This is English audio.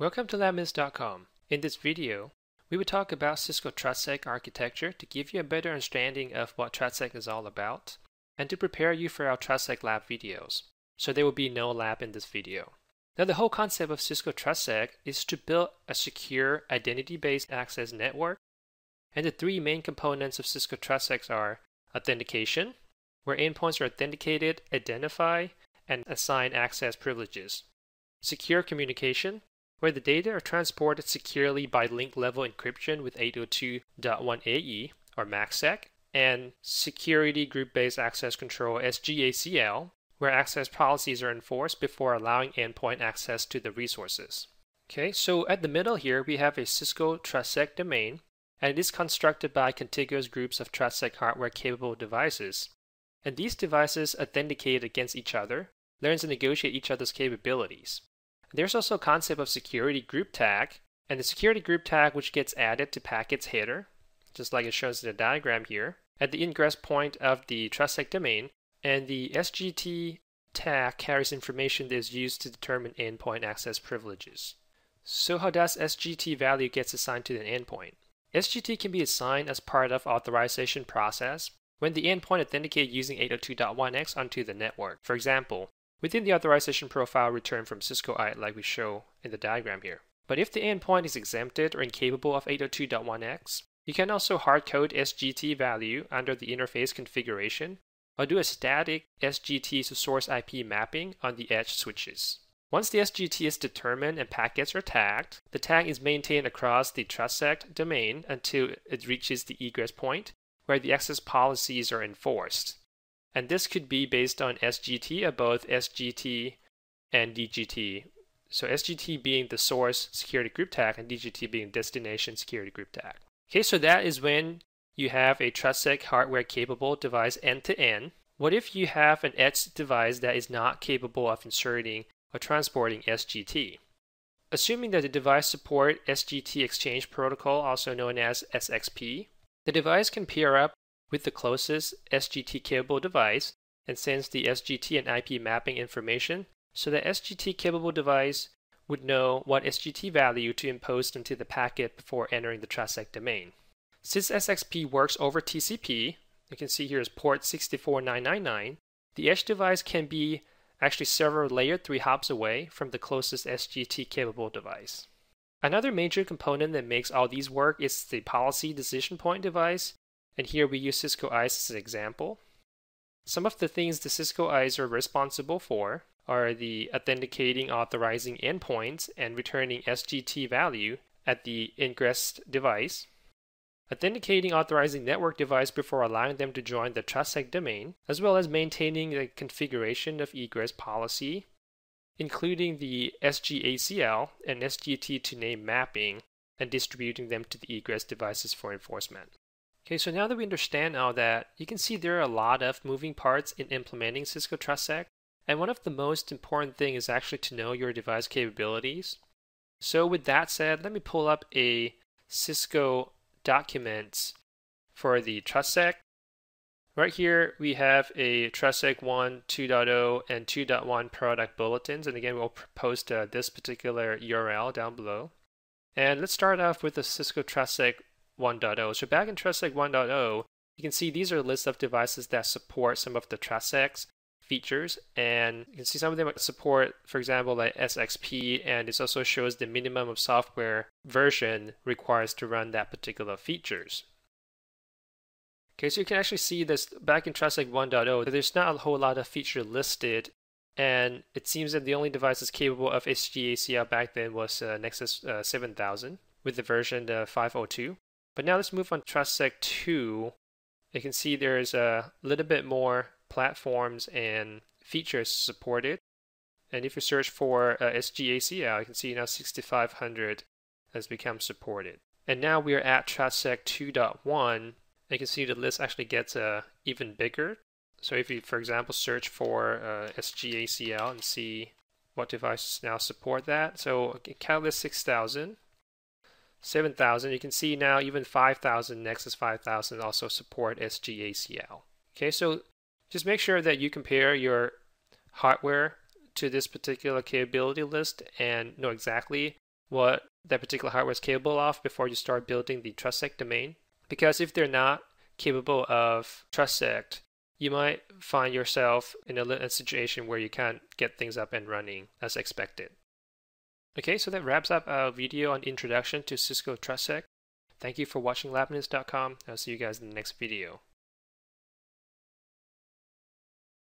Welcome to labminutes.com. In this video, we will talk about Cisco TrustSec architecture to give you a better understanding of what TrustSec is all about and to prepare you for our TrustSec lab videos, so there will be no lab in this video. Now, the whole concept of Cisco TrustSec is to build a secure identity-based access network, and the three main components of Cisco TrustSec are authentication, where endpoints are authenticated, identify, and assign access privileges; secure communication, where the data are transported securely by link-level encryption with 802.1AE, or MACSEC; and Security Group-Based Access Control, SGACL, where access policies are enforced before allowing endpoint access to the resources. Okay, so at the middle here, we have a Cisco TrustSec domain, and it is constructed by contiguous groups of TrustSec hardware-capable devices. And these devices authenticate against each other, learn to negotiate each other's capabilities. There's also a concept of security group tag, and the security group tag which gets added to packets header, just like it shows in the diagram here, at the ingress point of the TrustSec domain, and the SGT tag carries information that is used to determine endpoint access privileges. So how does SGT value gets assigned to an endpoint? SGT can be assigned as part of authorization process when the endpoint authenticates using 802.1x onto the network. For example, within the authorization profile returned from Cisco ISE, like we show in the diagram here. But if the endpoint is exempted or incapable of 802.1x, you can also hardcode SGT value under the interface configuration, or do a static SGT to source IP mapping on the edge switches. Once the SGT is determined and packets are tagged, the tag is maintained across the TrustSec domain until it reaches the egress point, where the access policies are enforced. And this could be based on SGT of both SGT and DGT. So SGT being the source security group tag and DGT being destination security group tag. Okay, so that is when you have a TrustSec hardware capable device end-to-end. What if you have an edge device that is not capable of inserting or transporting SGT? Assuming that the device supports SGT Exchange Protocol, also known as SXP, the device can pair up with the closest SGT-capable device and sends the SGT and IP mapping information so that SGT-capable device would know what SGT value to impose into the packet before entering the TrustSec domain. Since SXP works over TCP, you can see here is port 64999, the edge device can be actually several layer 3 hops away from the closest SGT-capable device. Another major component that makes all these work is the policy decision point device, and here we use Cisco ISE as an example. Some of the things the Cisco ISE are responsible for are the authenticating, authorizing endpoints, and returning SGT value at the ingressed device, authenticating, authorizing network device before allowing them to join the TrustSec domain, as well as maintaining the configuration of egress policy, including the SGACL and SGT to name mapping, and distributing them to the egress devices for enforcement. Okay, so now that we understand all that, you can see there are a lot of moving parts in implementing Cisco TrustSec, and one of the most important things is actually to know your device capabilities. So with that said, let me pull up a Cisco document for the TrustSec. Right here, we have a TrustSec 1, 2.0, and 2.1 product bulletins, and again, we'll post this particular URL down below. And let's start off with the Cisco TrustSec 1.0. So back in TrustSec 1.0, you can see these are lists of devices that support some of the TrustSec features, and you can see some of them support, for example, like SXP, and it also shows the minimum of software version requires to run that particular features. Okay, so you can actually see this back in TrustSec 1.0, there's not a whole lot of feature listed, and it seems that the only devices capable of SGACL back then was Nexus 7000 with the version 502. But now let's move on to TrustSec 2. You can see there's a little bit more platforms and features supported. And if you search for SGACL, you can see now 6500 has become supported. And now we are at TrustSec 2.1. You can see the list actually gets even bigger. So if you, for example, search for SGACL and see what devices now support that. So okay, Catalyst 6000. 7,000, you can see now even 5,000, Nexus 5,000 also support SGACL. Okay, so just make sure that you compare your hardware to this particular capability list and know exactly what that particular hardware is capable of before you start building the TrustSec domain. Because if they're not capable of TrustSec, you might find yourself in a situation where you can't get things up and running as expected. Okay, so that wraps up our video on introduction to Cisco TrustSec. Thank you for watching labminutes.com. I'll see you guys in the next video.